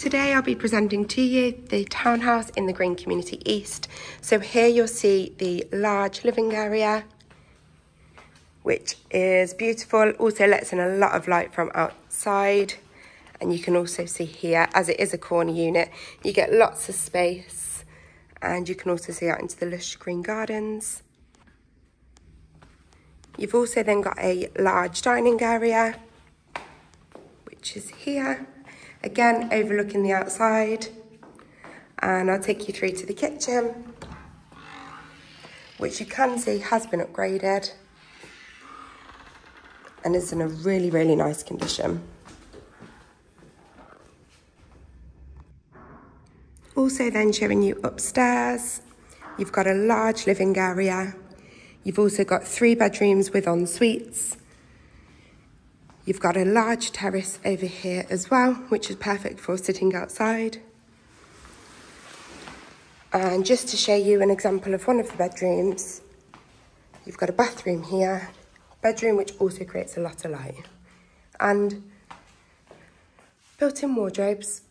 Today I'll be presenting to you the townhouse in the Green Community East. So here you'll see the large living area, which is beautiful, also lets in a lot of light from outside. And you can also see here, as it is a corner unit, you get lots of space, and you can also see out into the lush green gardens. You've also then got a large dining area, which is here. Again, overlooking the outside, and I'll take you through to the kitchen, which you can see has been upgraded and is in a really, really nice condition. Also then showing you upstairs, you've got a large living area. You've also got 3 bedrooms with en suites. You've got a large terrace over here as well, which is perfect for sitting outside. And just to show you an example of one of the bedrooms, you've got a bathroom here, bedroom which also creates a lot of light, and built-in wardrobes